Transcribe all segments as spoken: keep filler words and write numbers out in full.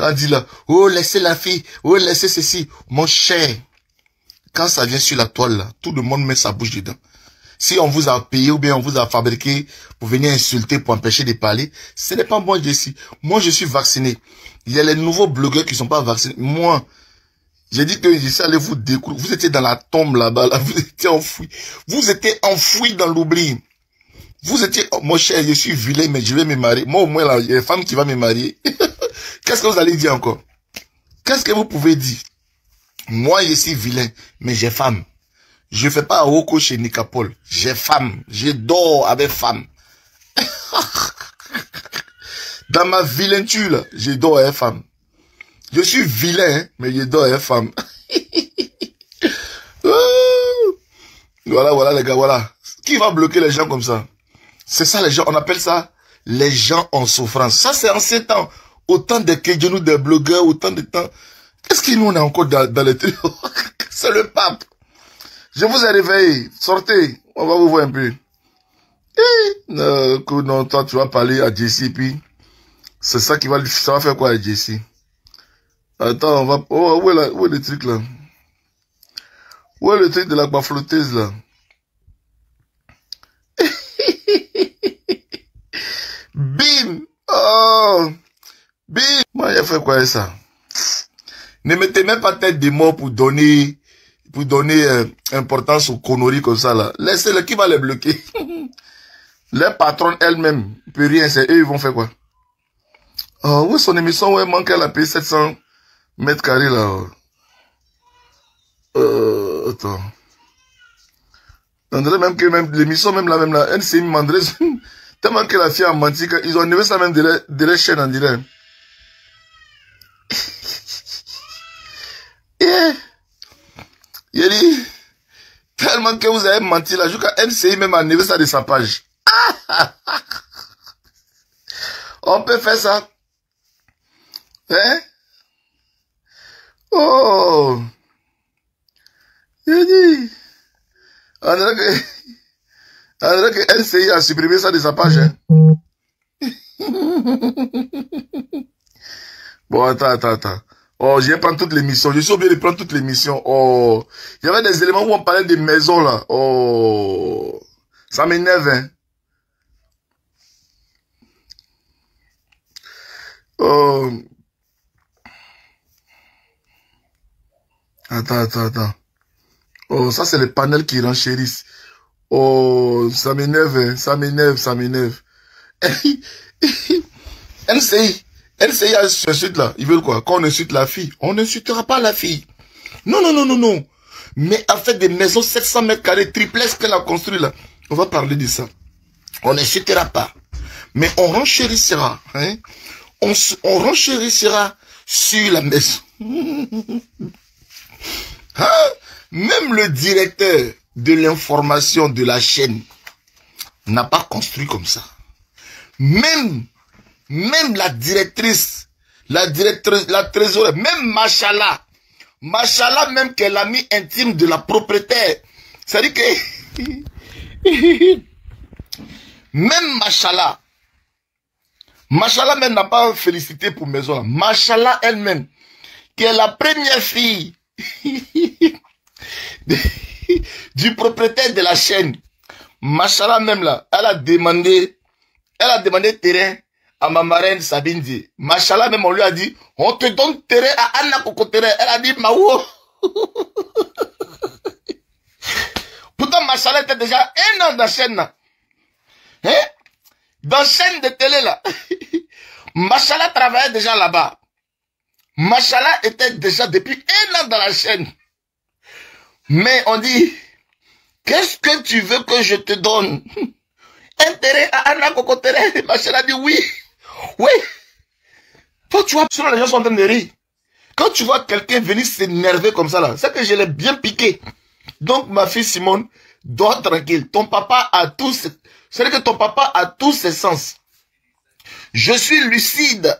Quand on dit là, oh, laissez la fille, oh, laissez ceci. Mon cher, quand ça vient sur la toile, là, tout le monde met sa bouche dedans. Si on vous a payé ou bien on vous a fabriqué pour venir insulter, pour empêcher de parler, ce n'est pas moi, Jessy. Moi, je suis vacciné. Il y a les nouveaux blogueurs qui ne sont pas vaccinés. Moi, j'ai dit que Jessy allait vous découvrir. Vous étiez dans la tombe là-bas, là, vous étiez enfoui. Vous étiez enfoui dans l'oubli. Vous étiez, oh, mon cher, je suis vilain, mais je vais me marier. Moi, au moins, là, il y a une femme qui va me marier. Qu'est-ce que vous allez dire encore? Qu'est-ce que vous pouvez dire? Moi, je suis vilain, mais j'ai femme. Je fais pas à Oko chez Nicapol. J'ai femme. Je dors avec femme. Dans ma vilainture, je dors avec femme. Je suis vilain, mais je dors avec femme. Voilà, voilà, les gars, voilà. Qui va bloquer les gens comme ça? C'est ça, les gens. On appelle ça les gens en souffrance. Ça, c'est ancien temps. Autant de Kedjenou, des blogueurs, autant de temps. Qu'est-ce que nous, on est encore dans, dans les trucs? C'est le pape. Je vous ai réveillé. Sortez. On va vous voir un peu. Et, euh, que, non, toi, tu vas parler à Jessy, puis c'est ça qui va, ça va faire quoi à Jessy? Attends, on va, oh, où est, la, où est le truc, là? Où est le truc de la baflotteuse, là? Bim! Oh! Bim! Moi, j'ai fait quoi, ça? Ne mettez même pas tête des mots pour donner, pour donner euh, importance aux conneries comme ça là. Laissez-le, qui va les bloquer? Les patrons elles-mêmes, peut rien, c'est eux, ils vont faire quoi? Oh, où est son émission où elle manque à la payer sept cents mètres carrés là? Euh, attends. On dirait même que même l'émission, même la même la N C I m'andrait, tellement que la fille a menti, ils ont enlevé ça même de la, de la chaîne en direct. Yeah. Il a dit, tellement que vous avez menti là, jusqu'à N C I même a enlevé ça de sa page. On peut faire ça. Hein? Oh! Il a dit, on dirait que, on dirait que N C I a supprimé ça de sa page. Hein? Bon, attends, attends, attends. Oh, je vais prendre toutes les missions. Je suis obligé de prendre toutes les missions. Oh, il y avait des éléments où on parlait de maison, là. Oh, ça m'énerve, hein. Oh. Attends, attends, attends. Oh, ça, c'est les panels qui renchérissent. Oh, ça m'énerve, hein. Ça m'énerve, ça m'énerve. N C I. N C I a ce suite là, ils veulent quoi? Quand on insulte la fille, on n'insultera pas la fille. Non, non, non, non, non. Mais en fait, des maisons sept cents mètres carrés, triplex qu'elle a construit là, on va parler de ça. On n'insultera pas. Mais on renchérissera, hein? On, on renchérissera sur la maison. Hein? Même le directeur de l'information de la chaîne n'a pas construit comme ça. Même Même la directrice, la directrice, la trésorière, même Machala, Machala même qu'elle a mis intime de la propriétaire. C'est-à-dire que même Machala, Machala même n'a pas félicité pour maison là. Machala elle-même, qui est la première fille du propriétaire de la chaîne. Machala même là, elle a demandé, elle a demandé terrain à ma marraine Sabine dit. Machala même on lui a dit, on te donne terrain à Anna Kokotere. Elle a dit, Mao. Pourtant, Machala était déjà un an dans la chaîne là. Hein? Dans la chaîne de télé là. Machala travaillait déjà là-bas. Machala était déjà depuis un an dans la chaîne. Mais on dit, qu'est-ce que tu veux que je te donne? Un terrain à Anna Kokotere. Machala dit oui. Oui, quand tu vois, sinon les gens sont en train de rire. Quand tu vois quelqu'un venir s'énerver comme ça là, c'est que je l'ai bien piqué. Donc ma fille Simone, dors tranquille. Ton papa a tous, ses... c'est-à-dire que ton papa a tous ses sens. Je suis lucide.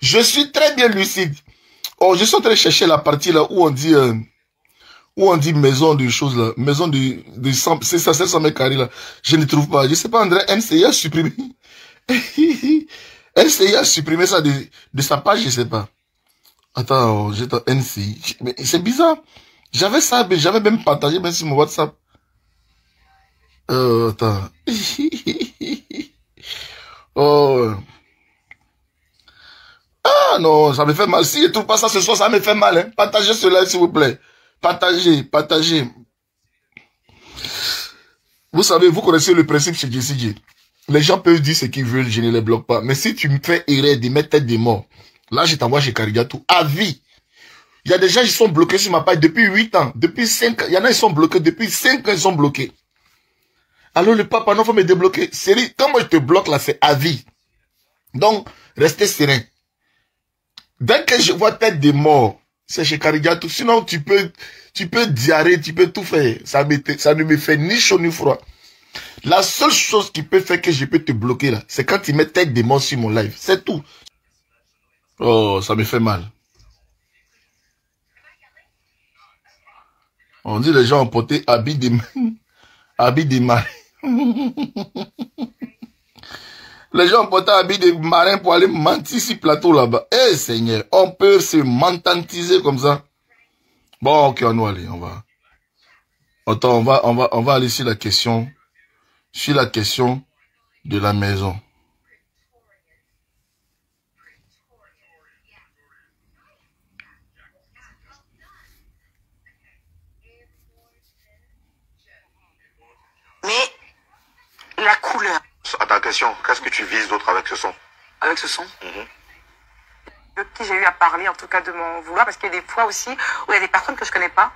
Je suis très bien lucide. Oh, je suis en train de chercher la partie là où on dit, euh, où on dit maison de choses là, maison du, du cent, c'est ça, sept cents mètres carrés là. Je ne trouve pas. Je sais pas, André N C I a supprimé. N C I a supprimé ça de, de sa page, je sais pas. Attends, j'ai ton N C I. Mais c'est bizarre. J'avais ça, mais j'avais même partagé, même sur mon WhatsApp. Euh, attends. Oh. Ah non, ça me fait mal. Si je trouve pas ça ce soir, ça me fait mal. Hein. Partagez cela, s'il vous plaît. Partagez, partagez. Vous savez, vous connaissez le principe chez Jessy Jay. Les gens peuvent dire ce qu'ils veulent, je ne les bloque pas. Mais si tu me fais errer de mettre tête des morts, là, je t'envoie chez Karigatou à vie. Il y a des gens qui sont bloqués sur ma page depuis huit ans, depuis cinq ans. Il y en a qui sont bloqués, depuis cinq ans, ils sont bloqués. Alors le papa, non, faut me débloquer. Sérieux, quand moi je te bloque, là, c'est à vie. Donc, restez serein. Dès que je vois tête des morts, c'est chez Karigatou. Sinon, tu peux, tu peux diarrhée, tu peux tout faire. Ça, ça ne me fait ni chaud ni froid. La seule chose qui peut faire que je peux te bloquer là, c'est quand tu mets tête des morts sur mon live. C'est tout. Oh, ça me fait mal. On dit les gens ont porté habit des habit des marins. Les gens ont porté habit des marins pour aller mentir sur le plateau là-bas. Eh Seigneur, on peut se mentantiser comme ça. Bon, ok, on va aller, on va. Attends, on va, on va, on va aller sur la question, sur la question de la maison. Mais la couleur. À ta question, qu'est-ce que tu vises d'autre avec ce son? Avec ce son mm-hmm. De qui j'ai eu à parler, en tout cas de mon vouloir, parce qu'il y a des fois aussi où il y a des personnes que je connais pas.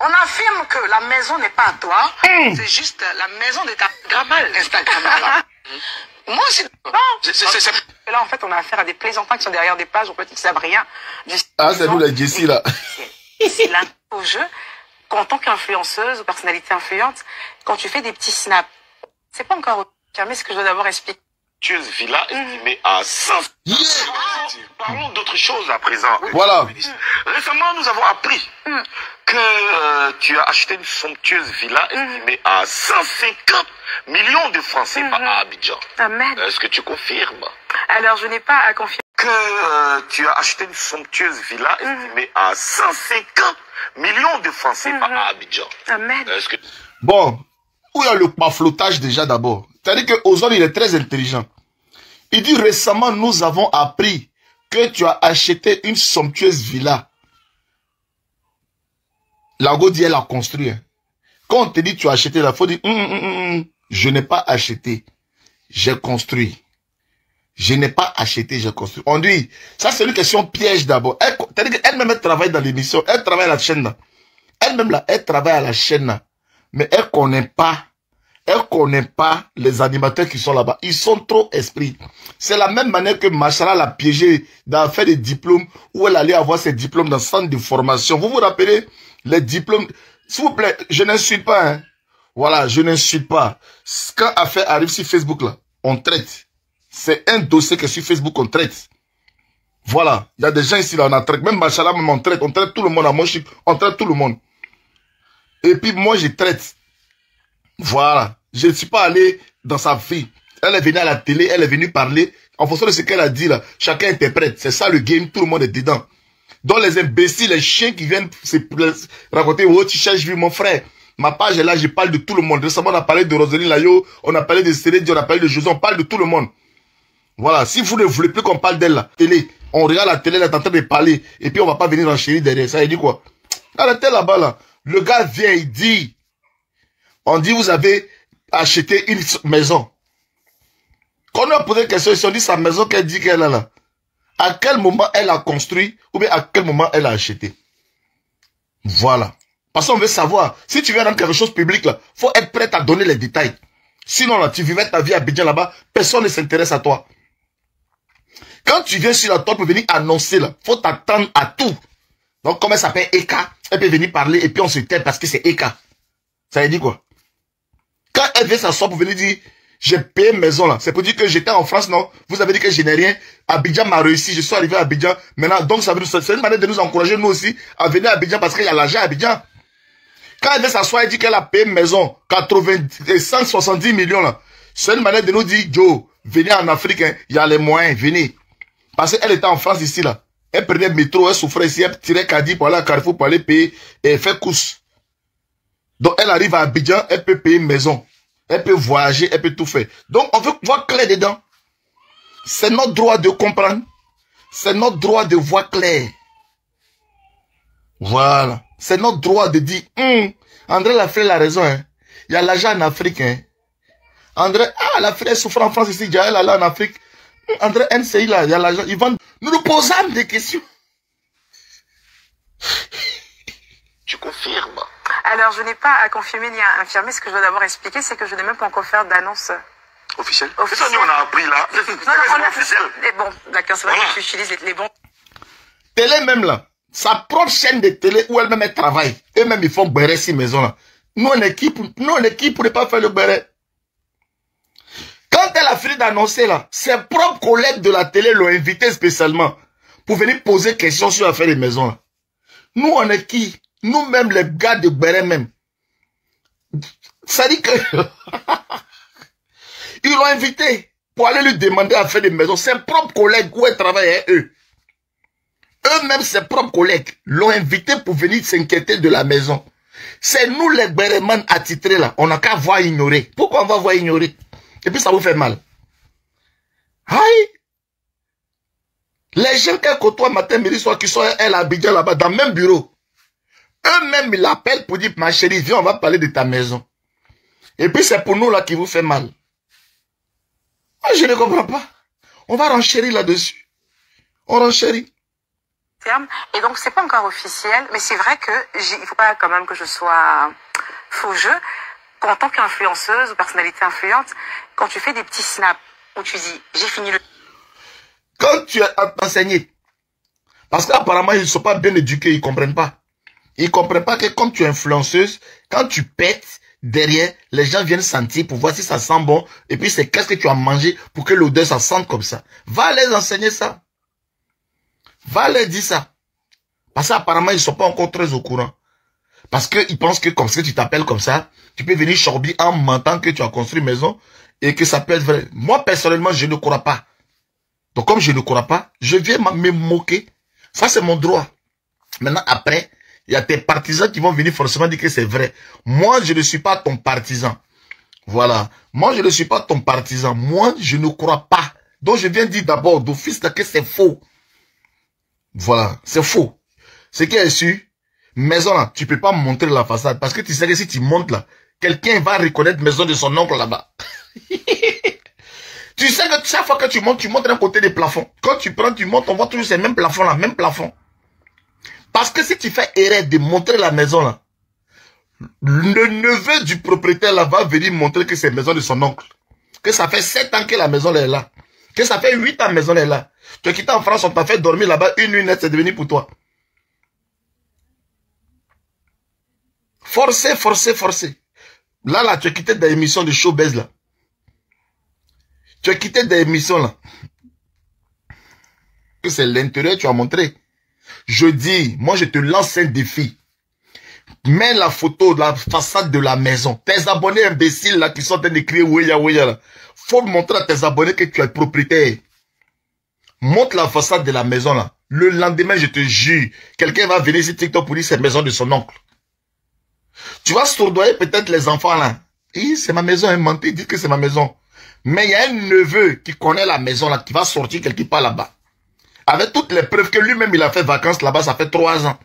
On affirme que la maison n'est pas à toi, mmh. C'est juste la maison de ta gramale. Instagram. Moi, c'est non. Là, en fait, on a affaire à des plaisantins qui sont derrière des pages, on peut dire qu'ils savent rien. Ah, c'est nous la Jessie, là. C'est là au jeu qu'en tant qu'influenceuse ou personnalité influente, quand tu fais des petits snaps, c'est pas encore confirmé ce que je dois d'abord expliquer. Tueuse villa estimée à cent. Yeah. Parlons d'autre chose à présent. Voilà. Récemment, nous avons appris mm. que euh, tu as acheté une somptueuse villa estimée mm. à cent cinquante millions de francs mm. à Abidjan. Amen. Est-ce que tu confirmes? Alors, je n'ai pas à confirmer. Que euh, tu as acheté une somptueuse villa estimée mm. à cent cinquante millions de francs mm. à Abidjan. Amen. Est-ce que... Bon, où y a le paflotage déjà d'abord? C'est-à-dire que Ozone, il est très intelligent. Il dit récemment, nous avons appris que tu as acheté une somptueuse villa. Lago dit, elle a construit. Quand on te dit tu as acheté, la faut dire, mm, mm, mm, je n'ai pas acheté, j'ai construit. Je n'ai pas acheté, j'ai construit. On dit, ça c'est une question piège d'abord. C'est-à-dire qu'elle-même, elle travaille dans l'émission, elle travaille à la chaîne. Elle-même là, elle travaille à la chaîne. Mais elle connaît pas. Elle connaît pas les animateurs qui sont là-bas. Ils sont trop esprits. C'est la même manière que Machara l'a piégé dans fait des diplômes où elle allait avoir ses diplômes dans le centre de formation. Vous vous rappelez les diplômes? S'il vous plaît, je n'insulte pas. Hein. Voilà, je n'insulte pas. Quand affaire arrive sur Facebook, là, on traite. C'est un dossier que sur Facebook, on traite. Voilà. Il y a des gens ici, là, on a traite. Même Machara, même on traite. On traite tout le monde à mon chic. On traite tout le monde. Et puis moi, je traite. Voilà. Je ne suis pas allé dans sa vie. Elle est venue à la télé, elle est venue parler. En fonction de ce qu'elle a dit, là, chacun interprète. C'est ça le game, tout le monde est dedans. Donc les imbéciles, les chiens qui viennent se raconter, oh, tu cherches, vu mon frère. Ma page est là, je parle de tout le monde. Récemment, on a parlé de Roselyne Layo, on a parlé de Sérédi, on a parlé de José, on parle de tout le monde. Voilà. Si vous ne voulez plus qu'on parle d'elle, la télé, on regarde la télé, elle est en train de parler. Et puis, on va pas venir enchérir derrière. Ça, il dit quoi? Arrêtez là-bas, là. Le gars vient, il dit, on dit, vous avez acheter une maison. Quand on a posé une question, ils se sont dit sa maison qu'elle dit qu'elle a là. À quel moment elle a construit ou bien à quel moment elle a acheté. Voilà. Parce qu'on veut savoir. Si tu viens dans quelque chose de public, là, faut être prêt à donner les détails. Sinon, là, tu vivais ta vie à Abidjan là-bas, personne ne s'intéresse à toi. Quand tu viens sur la toile pour venir annoncer, là, faut t'attendre à tout. Donc, comme elle s'appelle Eka, elle peut venir parler et puis on se tait parce que c'est Eka. Ça veut dire quoi? Quand elle vient s'asseoir pour venir dire, j'ai payé maison là, c'est pour dire que j'étais en France, non? Vous avez dit que je n'ai rien. Abidjan m'a réussi, je suis arrivé à Abidjan. Maintenant, donc ça veut dire, c'est une manière de nous encourager, nous aussi, à venir à Abidjan parce qu'il y a l'argent à Abidjan. Quand elle vient s'asseoir, elle dit qu'elle a payé maison, quatre-vingts, cent soixante-dix millions là. C'est une manière de nous dire, Joe, venez en Afrique, hein, il y a les moyens, venez. Parce qu'elle était en France ici, là. Elle prenait le métro, elle souffrait ici, elle tirait Kadi pour aller à Carrefour, pour aller payer et faire course. Donc elle arrive à Abidjan, elle peut payer une maison. Elle peut voyager, elle peut tout faire. Donc on veut voir clair dedans. C'est notre droit de comprendre. C'est notre droit de voir clair. Voilà. C'est notre droit de dire, hum, André Lafrey a raison. Hein. Il y a l'argent en Afrique. Hein. André, ah, Lafrey souffre en France ici, Jaël là en Afrique. Hum, André N C I, là, il y a l'argent. Ils vendent. Nous nous posons des questions. Tu confirmes? Alors, je n'ai pas à confirmer ni à infirmer. Ce que je dois d'abord expliquer, c'est que je n'ai même pas encore fait d'annonce officielle. Officielle. C'est ça, nous, on a appris là. Non, non, on a officiel. Les bons, d'accord, c'est vrai voilà. Que tu utilises les bons. Télé même là, sa propre chaîne de télé où elle-même elle travaille. Eux-mêmes, ils font béret ces maisons-là. Nous, on est qui pour, nous, on est qui pour ne pas faire le béret? Quand elle a fini d'annoncer là, ses propres collègues de la télé l'ont invité spécialement pour venir poser questions sur l'affaire des maisons là. Nous, on est qui? Nous-mêmes, les gars de Béret même. Ça dit que... ils l'ont invité pour aller lui demander à faire des maisons. Ses propres collègues où elle travaille avec eux. Eux-mêmes, ses propres collègues l'ont invité pour venir s'inquiéter de la maison. C'est nous les Bérémans attitrés là. On n'a qu'à voir ignorer. Pourquoi on va voir ignorer? Et puis ça vous fait mal. Aïe! Les gens qu'elle côtoie matin, midi, soir, qui sont elle à Abidjan là-bas, dans le même bureau. Eux-mêmes, ils l'appellent pour dire, ma chérie, viens, on va parler de ta maison. Et puis, c'est pour nous, là, qui vous fait mal. Moi, je ne comprends pas. On va renchérir là-dessus. On renchérit. Et donc, c'est pas encore officiel, mais c'est vrai que il faut pas quand même que je sois faux jeu. En tant qu'influenceuse ou personnalité influente, quand tu fais des petits snaps où tu dis, j'ai fini le... Quand tu as enseigné, parce qu'apparemment, ils ne sont pas bien éduqués, ils ne comprennent pas. Ils ne comprennent pas que comme tu es influenceuse, quand tu pètes derrière, les gens viennent sentir pour voir si ça sent bon. Et puis c'est qu'est-ce que tu as mangé pour que l'odeur ça sente comme ça. Va les enseigner ça. Va les dire ça. Parce qu'apparemment, ils ne sont pas encore très au courant. Parce qu'ils pensent que comme ça, tu t'appelles comme ça, tu peux venir chorbi en mentant que tu as construit une maison et que ça peut être vrai. Moi, personnellement, je ne crois pas. Donc comme je ne crois pas, je viens me moquer. Ça, c'est mon droit. Maintenant, après... il y a tes partisans qui vont venir forcément dire que c'est vrai. Moi, je ne suis pas ton partisan. Voilà. Moi, je ne suis pas ton partisan. Moi, je ne crois pas. Donc, je viens dire d'abord d'office que c'est faux. Voilà. C'est faux. Ce qui est sûr, maison là, tu peux pas montrer la façade. Parce que tu sais que si tu montes là, quelqu'un va reconnaître maison de son oncle là-bas. Tu sais que chaque fois que tu montes, tu montes d'un côté des plafonds. Quand tu prends, tu montes, on voit toujours ces mêmes plafonds là, même plafond. Parce que si tu fais erreur de montrer la maison là, le neveu du propriétaire là va venir montrer que c'est la maison de son oncle. Que ça fait sept ans que la maison là est là. Que ça fait huit ans que la maison là est là. Tu as quitté en France, on t'a fait dormir là-bas une nuit nette, c'est devenu pour toi. Forcé, forcé, forcé. Là, là, tu as quitté des émissions de showbiz là. Tu as quitté des émissions là. Que c'est l'intérêt que tu as montré. Je dis, moi je te lance un défi. Mets la photo de la façade de la maison. Tes abonnés imbéciles là qui sont en train de crier ouéya ouéya là. Faut montrer à tes abonnés que tu es propriétaire. Montre la façade de la maison là. Le lendemain, je te jure, quelqu'un va venir sur TikTok pour dire c'est la maison de son oncle. Tu vas sourdoyer peut-être les enfants là. Hi, c'est ma maison, hein, mentir, dit que c'est ma maison. Mais il y a un neveu qui connaît la maison là, qui va sortir quelque part là-bas. Avec toutes les preuves que lui-même, il a fait vacances là-bas, ça fait trois ans.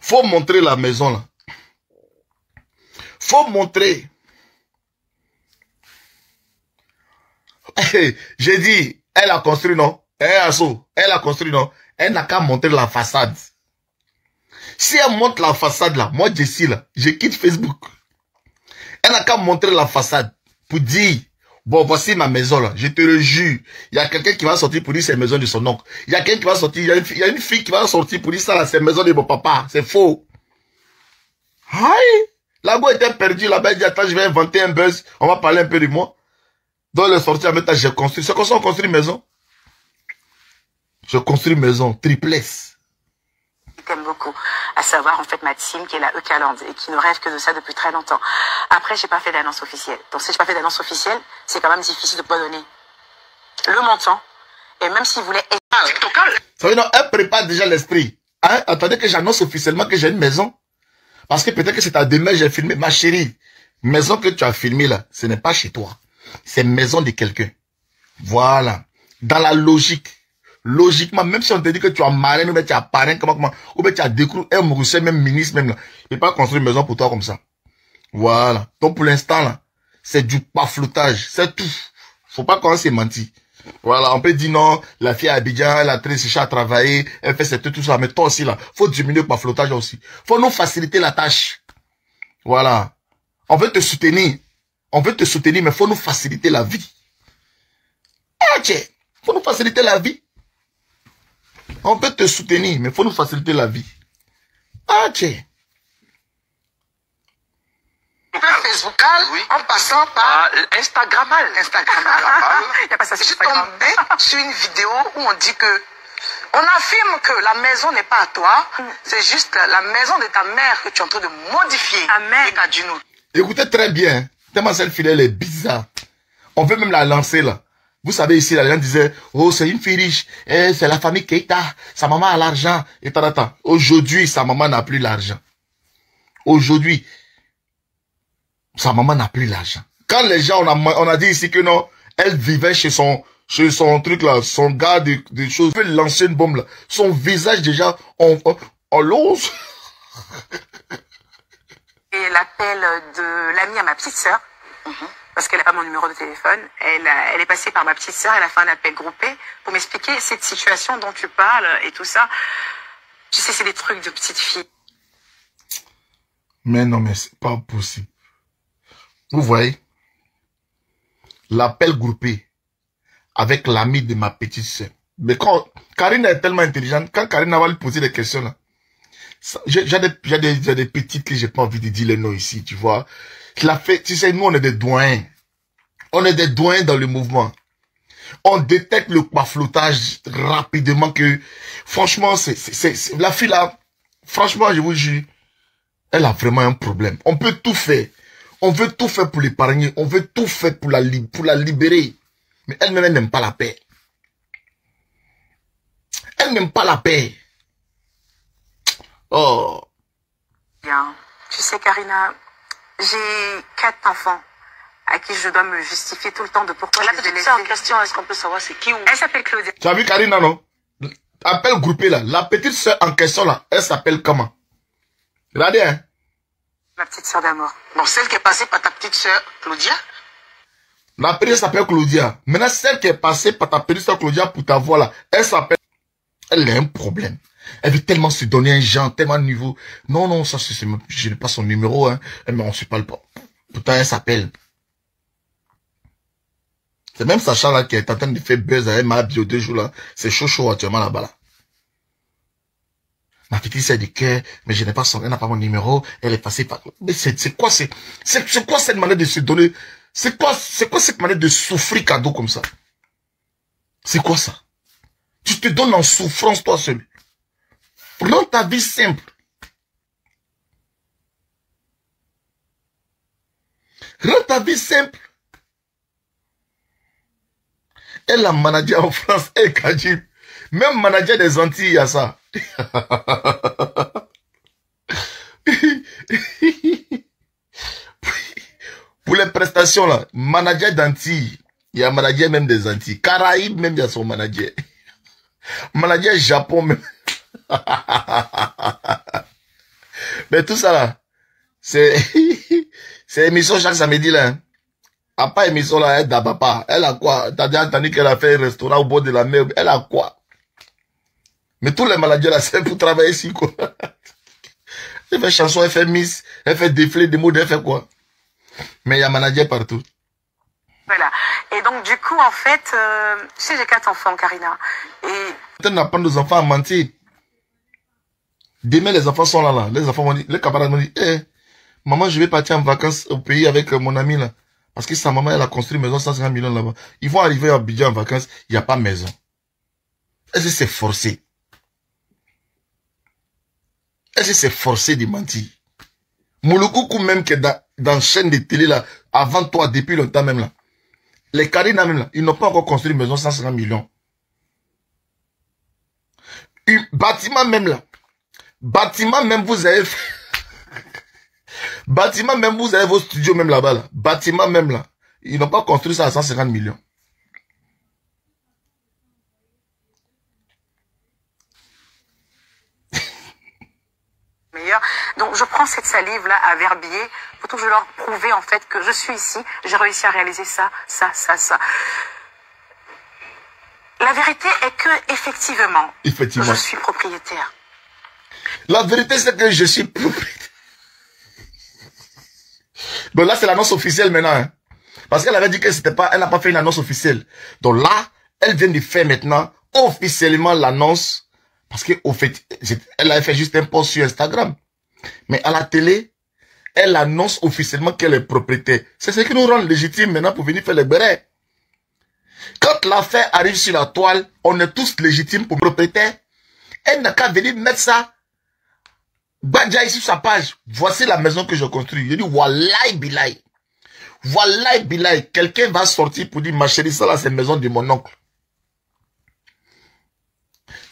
Faut montrer la maison, là. Faut montrer. J'ai dit, elle a construit, non? Elle a construit, non? Elle n'a qu'à montrer la façade. Si elle montre la façade, là, moi, Jessy, là, je quitte Facebook. Elle n'a qu'à montrer la façade pour dire... bon, voici ma maison là, je te le jure. Il y a quelqu'un qui va sortir pour dire c'est la maison de son oncle. Il y a quelqu'un qui va sortir, il y a une fille, il y a une fille qui va sortir pour dire ça là, c'est la maison de mon papa. C'est faux. Aïe. La go était perdue là-bas, elle dit attends, je vais inventer un buzz, on va parler un peu de moi. Dans le sortir, à mettre j'ai construit. C'est comme ça on construit une maison. Je construis une maison, triplex. Je t'aime beaucoup. à savoir en fait ma team qui est la E-Calande et qui ne rêve que de ça depuis très longtemps. Après, j'ai pas fait d'annonce officielle. Donc si j'ai pas fait d'annonce officielle, c'est quand même difficile de pas donner le montant. Et même s'ils voulaient... Ça veut dire, elle prépare déjà l'esprit. Hein? Attendez que j'annonce officiellement que j'ai une maison. Parce que peut-être que c'est à demain j'ai filmé. Ma chérie, maison que tu as filmée là, ce n'est pas chez toi. C'est maison de quelqu'un. Voilà. Dans la logique. Logiquement, même si on te dit que tu as marraine, ou bien tu as parrain, comment, comment, ou bien tu as découvert un Mourousset, même ministre, même là. Il ne peut pas construire une maison pour toi comme ça. Voilà. Donc pour l'instant là, c'est du pafloutage. C'est tout. Faut pas qu'on s'est menti. Voilà, on peut dire non, la fille à Abidjan, elle a très séché à travailler, elle fait cette tout ça, mais toi aussi là, faut diminuer par flottage aussi. Faut nous faciliter la tâche. Voilà. On veut te soutenir. On veut te soutenir, mais faut nous faciliter la vie. Ok. Faut nous faciliter la vie. On peut te soutenir, mais faut nous faciliter la vie. Ok. Facebookal, oui. En passant par ah, Instagrammal. Instagrammal. Je suis tombée sur une vidéo où on dit que on affirme que la maison n'est pas à toi, mm. C'est juste la maison de ta mère que tu es en train de modifier. Amen. Écoutez très bien, tellement cette fille elle est bizarre. On veut même la lancer là. Vous savez ici, la gens disait, oh c'est une fille riche, eh, c'est la famille Keita, sa maman a l'argent, et tant, tant. Aujourd'hui sa maman n'a plus l'argent. Aujourd'hui. Sa maman n'a plus l'argent. Quand les gens, on a, on a dit ici que non, elle vivait chez son, chez son truc là, son gars des de choses. Elle peut lancer une bombe là. Son visage déjà, on, on, on l'ose. Et l'appel de l'amie à ma petite sœur, mm-hmm. Parce qu'elle n'a pas mon numéro de téléphone, elle, elle est passée par ma petite sœur, elle a fait un appel groupé pour m'expliquer cette situation dont tu parles et tout ça. Tu sais, c'est des trucs de petite fille. Mais non, mais c'est pas possible. Vous voyez, l'appel groupé avec l'ami de ma petite sœur. Mais quand Karine est tellement intelligente, quand Karine va lui poser des questions, là, j'ai des, des, des petites que j'ai pas envie de dire les noms ici, tu vois. La fait, tu sais, nous, on est des doyens. On est des doyens dans le mouvement. On détecte le pafloutage rapidement que, franchement, c'est, c'est, c'est, la fille là, franchement, je vous jure, elle a vraiment un problème. On peut tout faire. On veut tout faire pour l'épargner. On veut tout faire pour la, pour la libérer. Mais elle-même, elle n'aime pas la paix. Elle n'aime pas la paix. Oh. Bien. Tu sais, Karina, j'ai quatre enfants à qui je dois me justifier tout le temps de pourquoi je les laisse en question. Est-ce qu'on peut savoir c'est qui ou... Elle s'appelle Claudia. Tu as vu Karina, non? Appel groupé, là. La petite soeur en question, là, elle s'appelle comment? Regardez, hein. Ma petite soeur d'amour. Bon, celle qui est passée par ta petite soeur, Claudia. La petite s'appelle Claudia. Maintenant, celle qui est passée par ta petite soeur, Claudia, pour ta voix là, elle s'appelle... Elle a un problème. Elle veut tellement se donner un genre, tellement de niveau. Non, non, ça, c'est... Je n'ai pas son numéro, hein. Mais on ne se parle pas. Pourtant, elle s'appelle. C'est même Sacha là qui est en train de faire buzz à M A B il y a deux jours là. C'est chaud, chaud actuellement là-bas là. Ma petite sœur dit que, mais je n'ai pas son, elle n'a pas mon numéro, elle est passée par... Mais c'est quoi, c'est quoi cette manière de se donner? C'est quoi, c'est quoi cette manière de souffrir cadeau comme ça? C'est quoi ça? Tu te donnes en souffrance toi seul. Prends ta vie simple. Rends ta vie simple. Elle a manager en France, elle Kadjib. Même manager des Antilles, il y a ça. Pour les prestations, là, manager d'Antilles, il y a manager même des Antilles. Caraïbes, même, il y a son manager. Manager Japon, même. Mais tout ça, là, c'est c'est émission chaque samedi, là. Hein. À part émission, là, elle n'a pas. Elle a quoi? T'as déjà entendu qu'elle a fait un restaurant au bord de la mer. Elle a quoi? Mais tous les maladies là, c'est pour travailler ici, quoi. Elle fait chanson, elle fait miss, elle fait défler des mots, elle fait quoi. Mais il y a manager partout. Voilà. Et donc, du coup, en fait, euh, tu sais, j'ai quatre enfants, Karina. Et... Peut-être n'apprend nos enfants à mentir. Demain, les enfants sont là, là. Les enfants m'ont dit, les camarades m'ont dit, eh, maman, je vais partir en vacances au pays avec euh, mon ami, là. Parce que sa maman, elle a construit une maison cent cinquante millions là-bas. Ils vont arriver à Abidjan en vacances, il n'y a pas maison. Est-ce que c'est forcé? Est-ce que c'est forcé de mentir? Moulokoukou même qui est dans, dans la chaîne de télé là, avant toi, depuis longtemps même là. Les Karina même là, ils n'ont pas encore construit une maison cent cinquante millions. Un bâtiment même là. Bâtiment même vous avez fait. Bâtiment même vous avez vos studios même là-bas là. Bâtiment même là. Ils n'ont pas construit ça à cent cinquante millions. Donc je prends cette salive là à Verbier pour que je leur prouve en fait que je suis ici, j'ai réussi à réaliser ça, ça, ça, ça. La vérité est que effectivement, effectivement. je suis propriétaire. La vérité c'est que je suis propriétaire. Donc là c'est l'annonce officielle maintenant, hein. Parce qu'elle avait dit qu'elle c'était pas, elle n'a pas fait une annonce officielle. Donc là, elle vient de faire maintenant officiellement l'annonce. Parce qu'au fait, elle avait fait juste un post sur Instagram. Mais à la télé, elle annonce officiellement qu'elle est propriétaire. C'est ce qui nous rend légitimes maintenant pour venir faire les bérets. Quand l'affaire arrive sur la toile, on est tous légitimes pour propriétaire. Elle n'a qu'à venir mettre ça. Badja ici sur sa page. Voici la maison que je construis. Je dis, wallahi bilaï. Wallahi bilaï. Quelqu'un va sortir pour dire, ma chérie, ça là, c'est maison de mon oncle.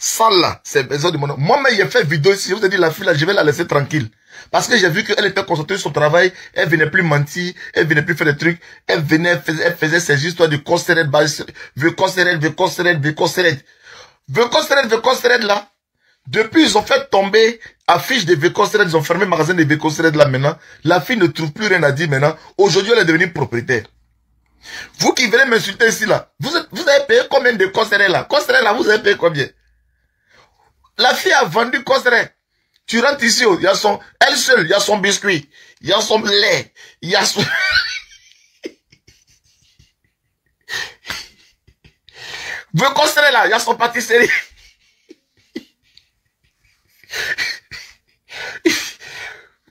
Ça là, c'est besoin de mon nom. Moi-même, j'ai fait vidéo ici. Je vous ai dit, la fille là, je vais la laisser tranquille. Parce que j'ai vu qu'elle était concentrée sur son travail. Elle venait plus mentir. Elle venait plus faire des trucs. Elle venait, elle faisait, elle faisait ses histoires de concerner, veut concerner, veut concerner, veut concerner. Veut concerner, veut concerner là. Depuis, ils ont fait tomber affiche de veut concerner. Ils ont fermé le magasin de veut concerner là maintenant. La fille ne trouve plus rien à dire maintenant. Aujourd'hui, elle est devenue propriétaire. Vous qui venez m'insulter ici là, vous, êtes, vous avez payé combien de concerner là? Concerner là, vous avez payé combien? La fille a vendu Cosseret. Tu rentres ici, il y a son, elle seule, il y a son biscuit, il y a son lait, il y a son... Veux Cosseret là, il y a son pâtisserie.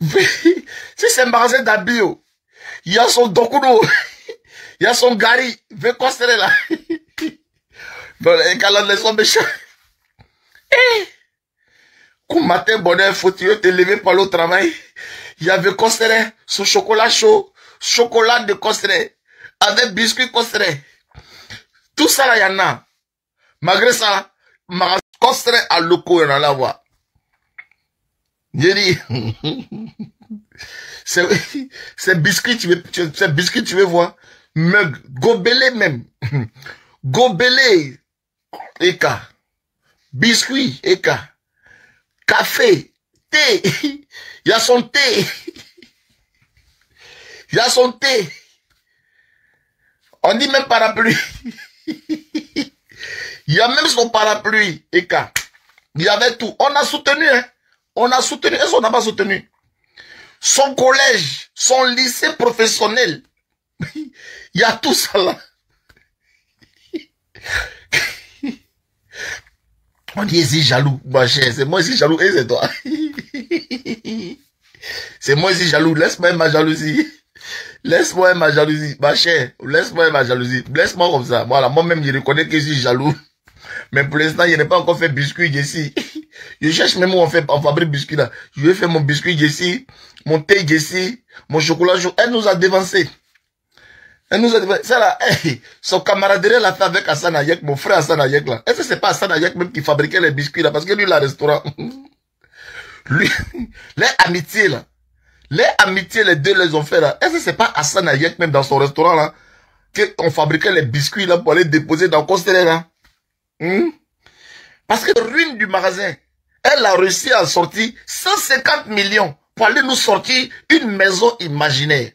Si c'est un magasin d'abio, il y a son dokuno, il y a son gari, veux Cosseret là. Bon, les calendriers sont méchants. Eh! Quand matin, bonheur, faut-il te lever pour aller au travail? Il y avait Cosseret, son chocolat chaud, chocolat de Cosseret, avec biscuit Cosseret. Tout ça, là, il y en a. Malgré ça, Cosseret à loco, il y en a là, voix. J'ai dit, c'est biscuit, tu veux, c'est biscuit, tu veux voir. Mais, gobelet même. Gobelet, Eka. Biscuit, Eka. Café, thé, il y a son thé, il y a son thé, on dit même parapluie, il y a même son parapluie, Eka, il y avait tout, on a soutenu, hein? on a soutenu, est-ce qu'on n'a pas soutenu, son collège, son lycée professionnel, il y a tout ça là, on dit, c'est jaloux, ma chère, c'est moi ici jaloux, et c'est toi. C'est moi ici jaloux, laisse-moi ma jalousie. Laisse-moi ma jalousie, ma chère, laisse-moi ma jalousie. Laisse-moi comme ça. Voilà, moi-même, je reconnais que je suis jaloux. Mais pour l'instant, je n'ai pas encore fait biscuit, Jessie. Je cherche même où on fait, on fabrique biscuit là. Je vais faire mon biscuit, Jessie, mon thé, Jessie, mon chocolat. Elle nous a dévancé. Elle nous a dit, ça là, hey, son camaraderie l'a fait avec Hassan Hayek, mon frère Hassan Hayek là. Est-ce que c'est pas Hassan Hayek même qui fabriquait les biscuits là? Parce que lui, il a un restaurant. Lui, les amitiés là. Les amitiés, les deux les ont fait là. Est-ce que c'est pas Hassan Hayek même dans son restaurant là? Qu'on fabriquait les biscuits là pour aller déposer dans le Cosseret là. Hmm? Parce que ruine du magasin, elle a réussi à sortir cent cinquante millions pour aller nous sortir une maison imaginaire.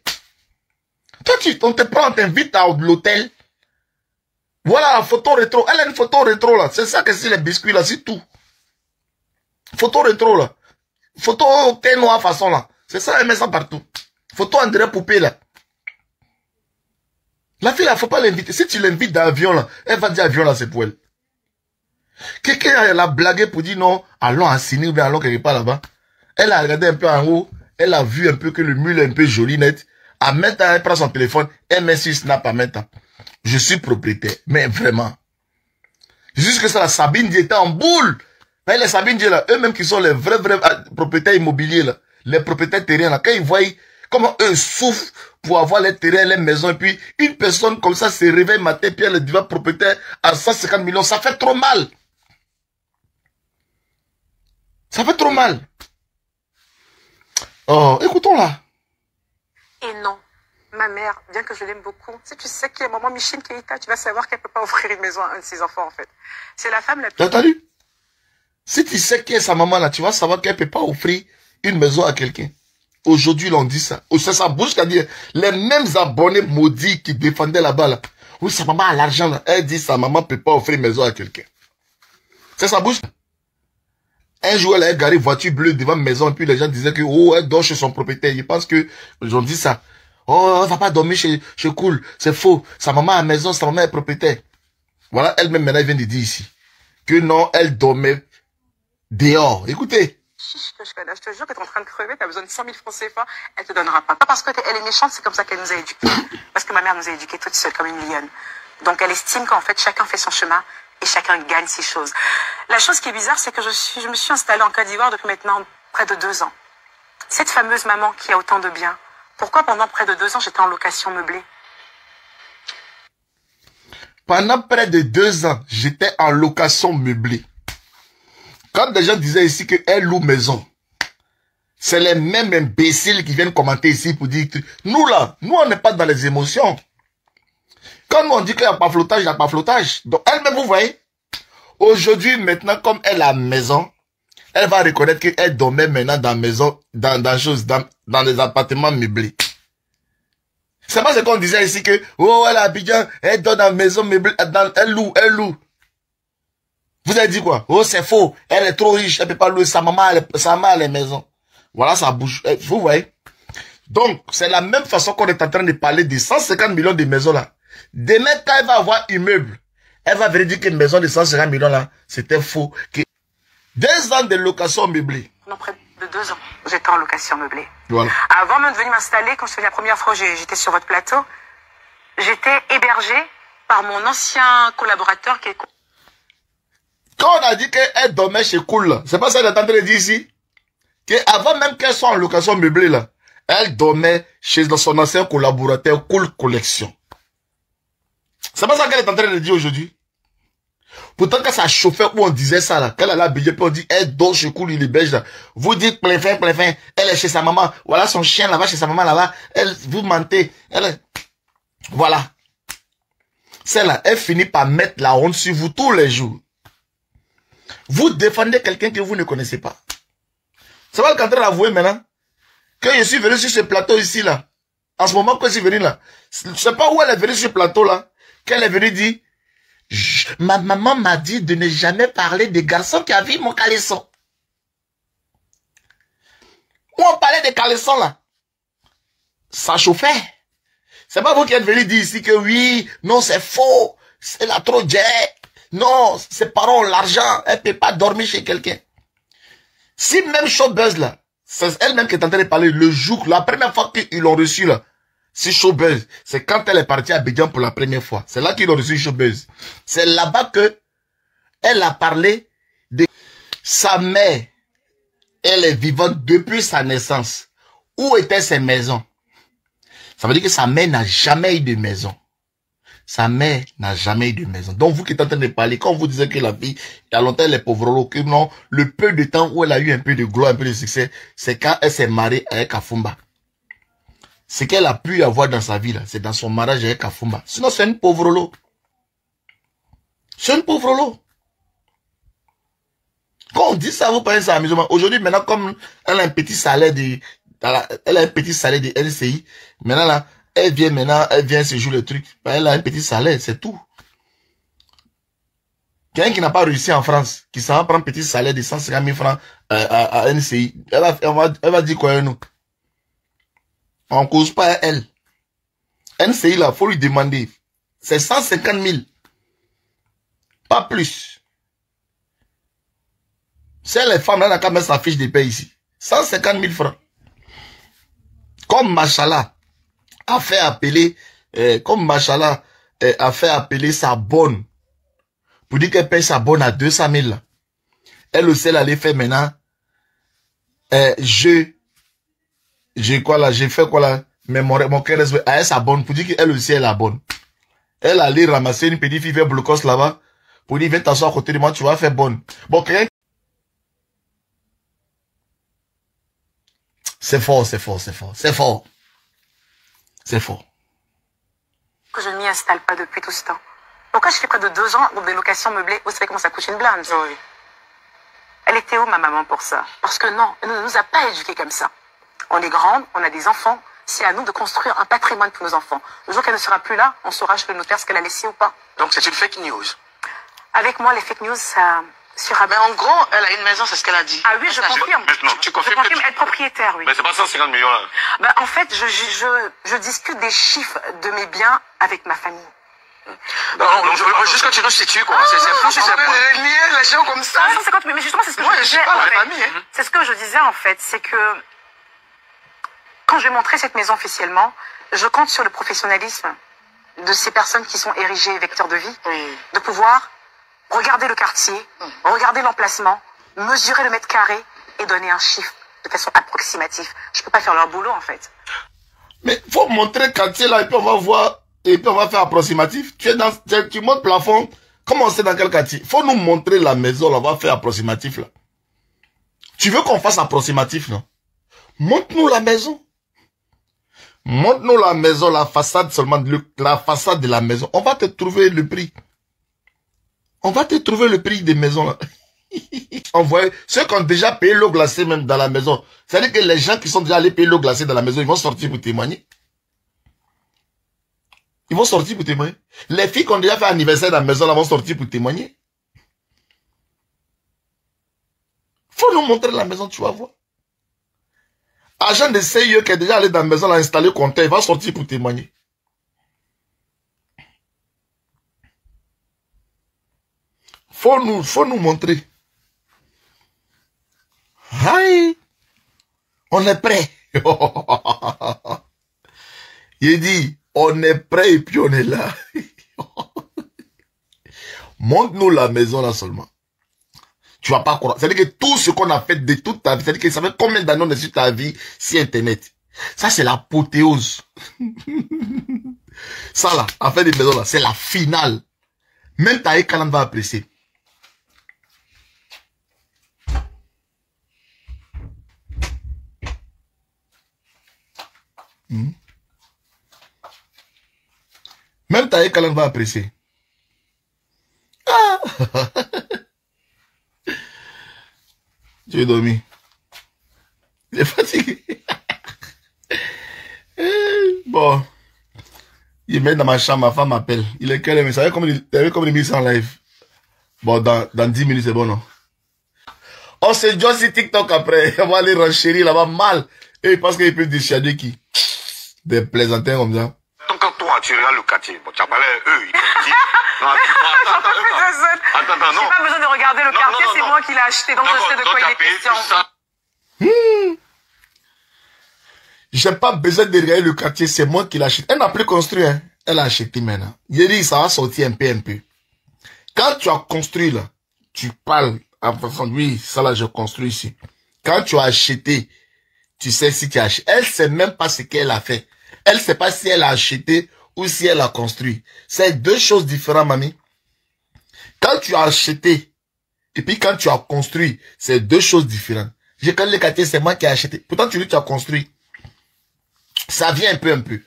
Toi, tu, on te prend, on t'invite à l'hôtel. Voilà la photo rétro. Elle a une photo rétro, là. C'est ça que c'est les biscuits, là. C'est tout. Photo rétro, là. Photo thé noir façon, là. C'est ça, elle met ça partout. Photo André Poupée, là. La fille, là, faut pas l'inviter. Si tu l'invites dans l'avion, là, elle va dire avion, là, c'est pour elle. Quelqu'un l'a blagué pour dire non, allons à Sydney ou bien allons quelque part là-bas. Elle a regardé un peu en haut. Elle a vu un peu que le mur est un peu joli, net. À maintenant, elle prend son téléphone, elle met sur Snap à maintenant. Je suis propriétaire, mais vraiment. Jusque ça, la Sabine était en boule. Mais les Sabines, eux-mêmes qui sont les vrais, vrais propriétaires immobiliers, là, les propriétaires terriens, là, quand ils voient comment eux souffrent pour avoir les terrains, les maisons, et puis une personne comme ça se réveille matin, puis elle devient propriétaire à cent cinquante millions, ça fait trop mal. Ça fait trop mal. Oh, écoutons là. Et non, ma mère, bien que je l'aime beaucoup, si tu sais qui est maman Michine Keïta, tu vas savoir qu'elle ne peut pas offrir une maison à un de ses enfants en fait. C'est la femme la plus... T'as entendu? Si tu sais qui est sa maman là, tu vas savoir qu'elle ne peut pas offrir une maison à quelqu'un. Aujourd'hui, l'on dit ça. C'est sa bouche qui a dit, les mêmes abonnés maudits qui défendaient là-bas là. Oui, sa maman a l'argent là. Elle dit sa maman ne peut pas offrir une maison à quelqu'un. C'est sa bouche. Un jour, elle a garé voiture bleue devant maison, et puis les gens disaient que, oh, elle dort chez son propriétaire. Ils pensent que, ils ont dit ça. Oh, elle va pas dormir chez, chez Cool. C'est faux. Sa maman a maison, sa maman est propriétaire. Voilà, elle-même, maintenant, elle vient de dire ici. Que non, elle dormait dehors. Écoutez. Chiche que je connais. Je te jure que t'es en train de crever, t'as besoin de cent mille francs C F A, elle te donnera pas. Pas parce qu'elle est méchante, c'est comme ça qu'elle nous a éduqués. Parce que ma mère nous a éduqués toutes seules comme une lionne. Donc, elle estime qu'en fait, chacun fait son chemin. Et chacun gagne ses choses. La chose qui est bizarre, c'est que je, suis, je me suis installée en Côte d'Ivoire depuis maintenant près de deux ans. Cette fameuse maman qui a autant de biens, pourquoi pendant près de deux ans, j'étais en location meublée? Pendant près de deux ans, j'étais en location meublée. Quand des gens disaient ici qu'elle loue maison, c'est les mêmes imbéciles qui viennent commenter ici pour dire que nous là, nous on n'est pas dans les émotions. Quand on dit qu'il n'y a pas flottage, il n'y a pas flottage. Donc, elle-même, vous voyez, aujourd'hui, maintenant, comme elle a maison, elle va reconnaître qu'elle dormait maintenant dans la maison, dans, dans, chose, dans, dans les appartements meublés. C'est pas ce qu'on disait ici que, oh, elle a Abidjan, elle dort dans la maison meublée, dans, elle loue, elle loue. Vous avez dit quoi? Oh, c'est faux, elle est trop riche, elle ne peut pas louer, sa maman, elle, sa maman a les maisons. Voilà, ça bouge, vous voyez. Donc, c'est la même façon qu'on est en train de parler des cent cinquante millions de maisons là. Demain, quand elle va avoir immeuble, elle va vérifier qu'une maison de cent cinquante millions là, c'était faux. Que... Deux ans de location meublée. Non, près de deux ans, j'étais en location meublée. Voilà. Avant même de venir m'installer, quand je suis la première fois, j'étais sur votre plateau, j'étais hébergée par mon ancien collaborateur qui est... Quand on a dit qu'elle dormait chez Cool, c'est pas ça que j'ai tenté de dire ici? Qu'avant même qu'elle soit en location meublée là, elle dormait chez son ancien collaborateur Cool Collection. C'est pas ça qu'elle est en train de dire aujourd'hui. Pourtant, quand ça chauffait où on disait ça, là, quand elle a billé, puis on dit, elle dort chez Cool, il est belge, là. Vous dites, plein fin, plein fin, elle est chez sa maman. Voilà son chien là-bas, chez sa maman là-bas. Elle, vous mentez. Elle est... Voilà. Celle-là, elle finit par mettre la honte sur vous tous les jours. Vous défendez quelqu'un que vous ne connaissez pas. Ça va le contraire avouer maintenant. Que je suis venu sur ce plateau ici, là. En ce moment que je suis venu là. Je sais pas où elle est venue sur ce plateau, là. Qu'elle est venue dire, ma maman m'a dit de ne jamais parler des garçons qui avaient mon caleçon. Où on parlait des caleçons là, ça chauffait. C'est pas vous qui êtes venu dire ici que oui, non c'est faux, c'est la trop jet, non, ses parents ont l'argent, elle peut pas dormir chez quelqu'un. Si même Showbuzz là, c'est elle-même qui est en train de parler le jour, la première fois qu'ils l'ont reçu là, c'est Showbuzz. C'est quand elle est partie à Abidjan pour la première fois. C'est là qu'ils ont reçu Showbuzz. C'est là-bas que elle a parlé de sa mère. Elle est vivante depuis sa naissance. Où étaient ses maisons? Ça veut dire que sa mère n'a jamais eu de maison. Sa mère n'a jamais eu de maison. Donc vous qui êtes en train de parler, quand vous disiez que la vie, il y a longtemps, elle est pauvre, que non, le peu de temps où elle a eu un peu de gloire, un peu de succès, c'est quand elle s'est mariée avec Afumba. Ce qu'elle a pu avoir dans sa vie, c'est dans son mariage avec Afumba. Sinon, c'est une pauvre lot. C'est une pauvre lot. Quand on dit ça, vous pensez à amusement. Aujourd'hui, maintenant, comme elle a un petit salaire de, elle a un petit salaire de N C I, maintenant, là, elle vient maintenant, elle vient se jouer le truc. Elle a un petit salaire, c'est tout. Quelqu'un qui n'a pas réussi en France, qui s'en va prendre un petit salaire de cent cinquante mille francs à, à, à N C I, elle va, elle va, elle va dire quoi, nous? On ne cause pas à elle. N C I, là, il faut lui demander. C'est cent cinquante mille. Pas plus. C'est les femmes, là, n'a qu'à mettre sa fiche de paie ici. cent cinquante mille francs. Comme Machala a fait appeler, euh, comme Machala euh, a fait appeler sa bonne, pour dire qu'elle paye sa bonne à deux cent mille. Là. Elle aussi, elle allait faire maintenant. Euh, je, j'ai quoi là, j'ai fait quoi là, mais mon, mon cœur reste, elle s'abonne pour dire qu'elle aussi, elle abonne. Elle allait ramasser une petite fille vers Blocos là-bas, pour dire, viens t'asseoir à côté de moi, tu vas faire bonne. Bon, okay. C'est fort, c'est fort, c'est fort, c'est fort. C'est fort. Que je ne m'y installe pas depuis tout ce temps. Pourquoi je fais près de deux ans dans des locations meublées? Vous savez comment ça coûte une blinde? Oui. Elle était où ma maman pour ça? Parce que non, elle ne nous a pas éduqués comme ça. On est grande, on a des enfants. C'est à nous de construire un patrimoine pour nos enfants. Le jour qu'elle ne sera plus là, on saura chez le notaire ce qu'elle a laissé ou pas. Donc c'est une fake news. Avec moi, les fake news, ça... Mais en gros, elle a une maison, c'est ce qu'elle a dit. Ah oui, je confirme. Non, tu confirmes que tu... être propriétaire, oui. Mais c'est pas cent cinquante millions là. Bah, en fait, je, je, je, je discute des chiffres de mes biens avec ma famille. Non, non, non, non, juste quand tu nous situes, quoi. Ah, c'est fou, c'est ça. Lier les gens comme ça. cent cinquante, mais justement, c'est ce que ouais, je disais. Hein. C'est ce que je disais, en fait, c'est que quand je vais montrer cette maison officiellement, je compte sur le professionnalisme de ces personnes qui sont érigées vecteurs de vie, oui. De pouvoir regarder le quartier, mmh. Regarder l'emplacement, mesurer le mètre carré et donner un chiffre de façon approximative. Je ne peux pas faire leur boulot, en fait. Mais il faut montrer le quartier, là, et puis on va voir, et puis on va faire approximatif. Tu es dans, tu, tu montes plafond, comment on sait dans quel quartier? Il faut nous montrer la maison, là, on va faire approximatif, là. Tu veux qu'on fasse approximatif, non? Montre-nous la maison. Montre-nous la maison, la façade seulement, le, la façade de la maison. On va te trouver le prix. On va te trouver le prix des maisons là. On voit ceux qui ont déjà payé l'eau glacée même dans la maison. C'est-à-dire que les gens qui sont déjà allés payer l'eau glacée dans la maison, ils vont sortir pour témoigner. Ils vont sortir pour témoigner. Les filles qui ont déjà fait anniversaire dans la maison là vont sortir pour témoigner. Faut nous montrer la maison, tu vas voir. Agent de C I E qui est déjà allé dans la maison là, installer le compteur, il va sortir pour témoigner. Faut nous, faut nous montrer. Aïe. On est prêt. Il dit, on est prêt et puis on est là. Montre-nous la maison là seulement. Tu vas pas croire. C'est-à-dire que tout ce qu'on a fait de toute ta vie, c'est-à-dire que ça fait combien d'années on est sur ta vie, sur Internet. Ça, c'est l'apothéose. Ça là, à faire des maisons là, c'est la finale. Même Taïk Kalam va apprécier. Mmh. Même Taïk Kalan va apprécier. Ah. Tu es dormi. Il est fatigué. Bon. Il met dans ma chambre, ma femme m'appelle. Il est calme, mais ça va comme il mise en live. Bon, dans, dans dix minutes, c'est bon, non? On se joue sur TikTok après. On va aller renchérir là-bas mal. Et parce qu'il peut déchirer qui? Des plaisantins comme ça. Donc quand toi tu regardes le quartier, bon, tu as parlé à eux, ils te disent... Non, attends, attends, attends, attends, non. J'ai pas besoin de regarder le non, quartier, c'est moi qui l'ai acheté, donc je sais de quoi il est question. Hmm. J'ai pas besoin de regarder le quartier, c'est moi qui l'ai acheté. Elle n'a plus construit, hein. Elle a acheté maintenant. J'ai dit, ça va sortir un peu, un peu. Quand tu as construit, là, tu parles en façon, oui, ça là, je construis ici. Quand tu as acheté, tu sais si tu as acheté. Elle sait même pas ce qu'elle a fait. Elle ne sait pas si elle a acheté ou si elle a construit. C'est deux choses différentes, mamie. Quand tu as acheté et puis quand tu as construit, c'est deux choses différentes. J'ai quand le quartier, c'est moi qui ai acheté. Pourtant, tu dis que tu as construit. Ça vient un peu, un peu.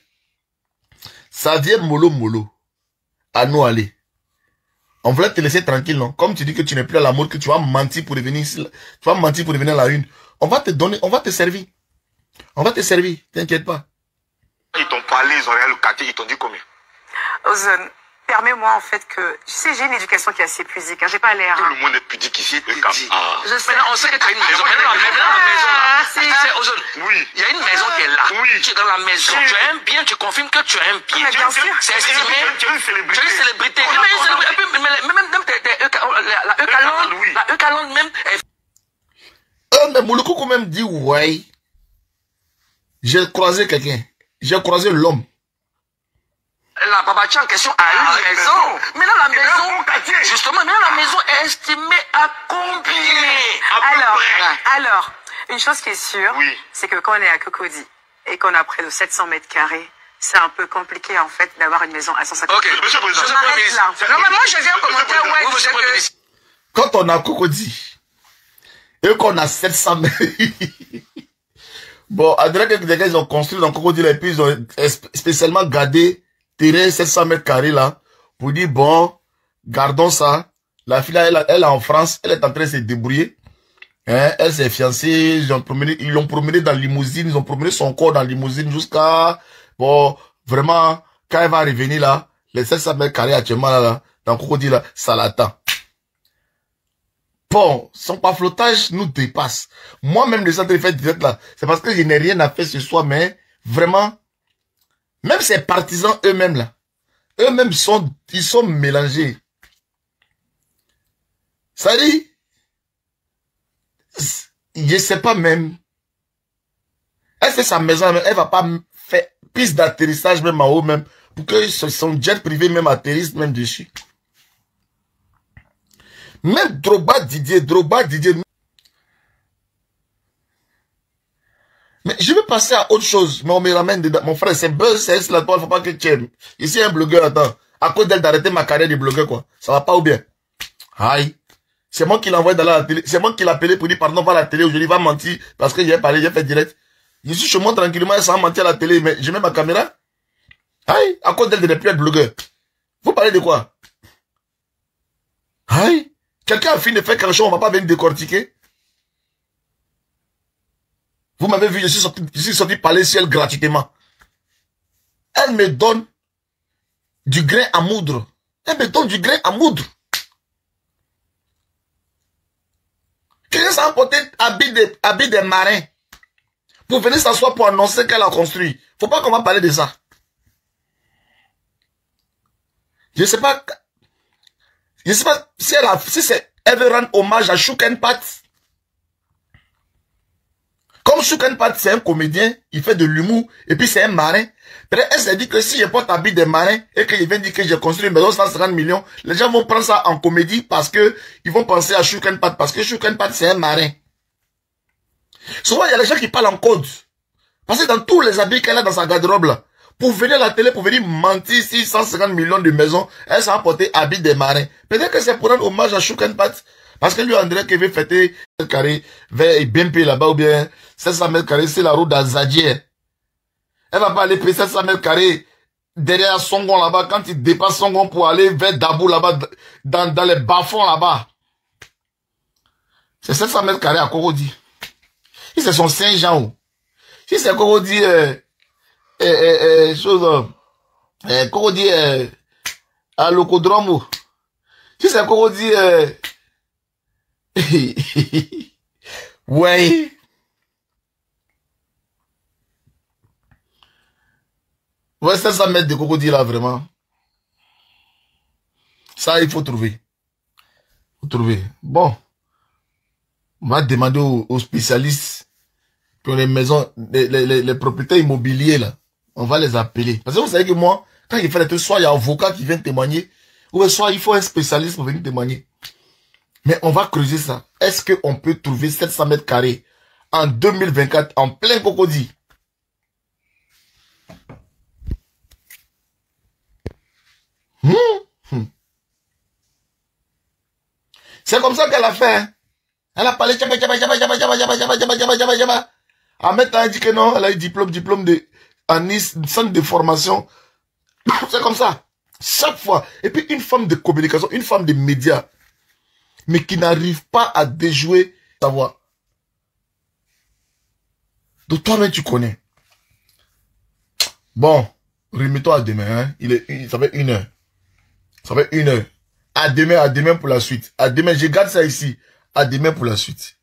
Ça vient mollo, mollo. À nous aller. On voulait te laisser tranquille, non? Comme tu dis que tu n'es plus à l'amour, que tu vas mentir pour revenir ici. Tu vas mentir pour revenir à la une. On va te donner, on va te servir. On va te servir, t'inquiète pas. Ils t'ont parlé, ils ont regardé le quartier, ils t'ont dit combien? Ozone, permets-moi en fait que... Tu sais, j'ai une éducation qui est assez pudique, hein, j'ai pas l'air... Tout hein. Le monde est pudique ici, le cap. Ah. Je sais. Maintenant, on sait que tu as une maison. Maintenant, la maison, la maison là. Ah, tu sais, Ozone, oui. Il y a une maison qui est là. Oui. Tu es dans la maison. Oui. Tu as un bien, tu confirmes que tu as un bien. Bien sûr. C'est estimé. Tu es une célébrité. Tu es une célébrité. Même la Eucalonde, la Eucalonde même... Euh, mais Mouloukou même dit, ouais. J'ai croisé quelqu'un. J'ai croisé l'homme. La Babacha en question a ah, une maison. maison. Mais là, la maison, justement, mais là, la maison est estimée à combien? Alors, alors, une chose qui est sûre, oui, c'est que quand on est à Cocody et qu'on a près de sept cents mètres carrés, c'est un peu compliqué en fait d'avoir une maison à cent cinquante. Ok, monsieur le président. Je m'arrête là. Non, mais moi je viens commenter. Ouais, vous êtes que... Quand on a Cocody et qu'on a sept cents mètres. Bon, à dire que des gars ils ont construit dans Cocody et puis ils ont spécialement gardé terrain sept cents mètres carrés là pour dire bon, gardons ça. La fille là, elle, elle est en France, elle est en train de se débrouiller. Hein, elle s'est fiancée, ils l'ont promené, ils l'ont promené dans la limousine, ils ont promené son corps dans la limousine jusqu'à... Bon, vraiment, quand elle va revenir là, les sept cents mètres carrés actuellement là, là dans Cocody là, ça l'attend. Bon, son paflotage nous dépasse. Moi-même, le centre de fait direct là, c'est parce que je n'ai rien à faire ce soir, mais vraiment, même ses partisans eux-mêmes là, eux-mêmes sont, ils sont mélangés. Ça dit, je sais pas même. Est-ce que sa maison, elle va pas faire piste d'atterrissage même en haut même, pour que son jet privé même atterrisse même dessus. Même Droba Didier, Droba Didier. Mais je vais passer à autre chose, mais on me ramène dedans. Mon frère, c'est buzz, c'est là, toi, faut pas que tu aimes. Ici, un blogueur, attends. À cause d'elle d'arrêter ma carrière de blogueur, quoi. Ça va pas ou bien? Aïe. C'est moi qui l'envoie dans la télé. C'est moi qui l'appelais pour dire, pardon, va à la télé aujourd'hui, va mentir. Parce que j'ai parlé, j'ai fait direct. Je suis chez moi tranquillement sans mentir à la télé, mais je mets ma caméra. Aïe. À cause d'elle de ne plus être blogueur. Vous parlez de quoi? Aïe. Quelqu'un a fini de faire quelque chose, on va pas venir décortiquer. Vous m'avez vu, je suis sorti, je suis sorti parler sur elle gratuitement. Elle me donne du grain à moudre. Elle me donne du grain à moudre. Quelqu'un s'est emporté habit des, habit des marins pour venir s'asseoir pour annoncer qu'elle a construit. Faut pas qu'on va parler de ça. Je sais pas. Je sais pas si elle, a, si elle veut rendre hommage à Shook and Pat. Comme Shook and Pat, c'est un comédien, il fait de l'humour, et puis c'est un marin. Après, elle s'est dit que si je porte l'habit des marins, et que je viens dire que j'ai construit une maison de cent cinquante millions, les gens vont prendre ça en comédie parce que ils vont penser à Shook and Pat, parce que Shook and Pat, c'est un marin. Souvent, il y a des gens qui parlent en code. Parce que dans tous les habits qu'elle a dans sa garde-robe, là, pour venir à la télé, pour venir mentir six cent cinquante millions de maisons, elle s'est apportée habit des marins. Peut-être que c'est pour rendre hommage à Shook and Pat, parce que lui, André, qui veut fêter carré vers B M P là-bas, ou bien sept cents mètres carrés, c'est la route d'Azadjé. Elle va pas aller payer sept cents mètres carrés derrière Songon là-bas, quand il dépasse Songon pour aller vers Dabou là-bas, dans, dans les bas-fonds là-bas. C'est sept cents mètres carrés à Cocody. Si c'est son Saint-Jean, si c'est Cocody, euh, Eh, eh, eh, chose, eh, Cocody, eh, à l'Ocodrome, si c'est Cocody, eh, ouais. Ouais, ça, ça met de Cocody là, vraiment. Ça, il faut trouver. Faut trouver. Bon. On va demander aux, aux spécialistes, pour les maisons, les, les, les propriétaires immobiliers là. On va les appeler. Parce que vous savez que moi, quand il fait des trucs, soit il y a un avocat qui vient témoigner, ou soit il faut un spécialiste pour venir témoigner. Mais on va creuser ça. Est-ce qu'on peut trouver sept cents mètres carrés en deux mille vingt-quatre, en plein Cocody? Hum, hum. C'est comme ça qu'elle a fait. Hein? Elle a parlé, tchaba, tchaba, tchaba, tchaba, tchaba, tchaba, tchaba, tchaba, tchaba. En même temps, elle dit que non, elle a eu diplôme, diplôme de... à Nice, centre de formation. C'est comme ça. Chaque fois. Et puis une femme de communication, une femme de médias, mais qui n'arrive pas à déjouer sa voix. Donc toi-même, tu connais. Bon, remets-toi à demain. Hein. Il est, il, ça fait une heure. Ça fait une heure. À demain, à demain pour la suite. À demain, je garde ça ici. À demain pour la suite.